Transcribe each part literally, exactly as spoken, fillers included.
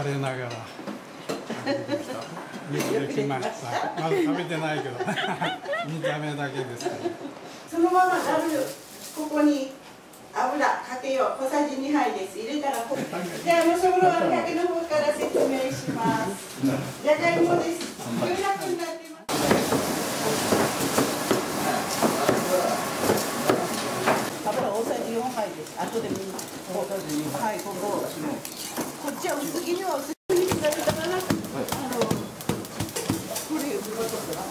晴れながらできました。まだ食べてないけど、見た目だけですから。そのままあるここに油かけよう。小さじにはいです。入れたらここ。じゃあもうそろそろかけの方から説明します。じゃがいもです。よんひゃくになってます。油大さじよんはいです。後で見ます。はい、ここ。こっちは薄切りは薄切りになるからな。あの、これよく分かったな。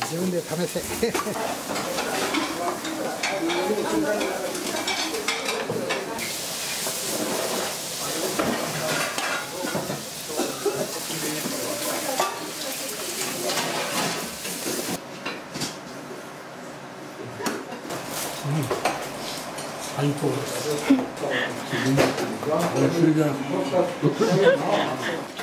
自分で試せ。最高です。